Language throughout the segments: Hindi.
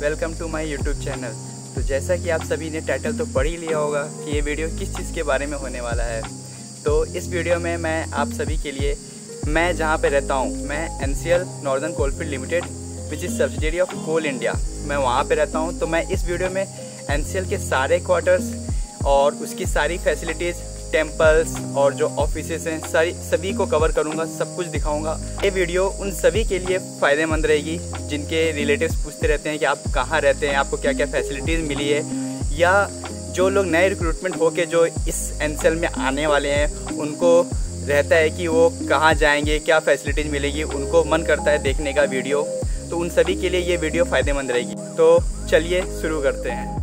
Welcome to my YouTube channel. तो जैसा कि आप सभी ने टाइटल तो पढ़ ही लिया होगा कि ये वीडियो किस चीज़ के बारे में होने वाला है। तो इस वीडियो में मैं आप सभी के लिए मैं जहाँ पे रहता हूँ, मैं NCL northern coalfield limited which is subsidiary of coal India, मैं वहाँ पर रहता हूँ। तो मैं इस वीडियो में NCL के सारे क्वार्टर्स और उसकी सारी फैसिलिटीज़, टेम्पल्स और जो ऑफिसेस हैं सभी को कवर करूंगा, सब कुछ दिखाऊंगा। ये वीडियो उन सभी के लिए फ़ायदेमंद रहेगी जिनके रिलेटिव्स पूछते रहते हैं कि आप कहाँ रहते हैं, आपको क्या क्या फैसिलिटीज़ मिली है, या जो लोग नए रिक्रूटमेंट होके जो इस NCL में आने वाले हैं उनको रहता है कि वो कहाँ जाएंगे, क्या फैसिलिटीज़ मिलेगी, उनको मन करता है देखने का वीडियो। तो उन सभी के लिए ये वीडियो फ़ायदेमंद रहेगी। तो चलिए शुरू करते हैं।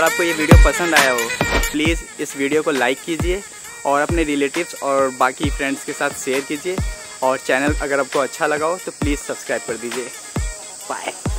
अगर आपको ये वीडियो पसंद आया हो प्लीज़ इस वीडियो को लाइक कीजिए और अपने रिलेटिव्स और बाकी फ्रेंड्स के साथ शेयर कीजिए और चैनल अगर आपको अच्छा लगा हो तो प्लीज़ सब्सक्राइब कर दीजिए। बाय।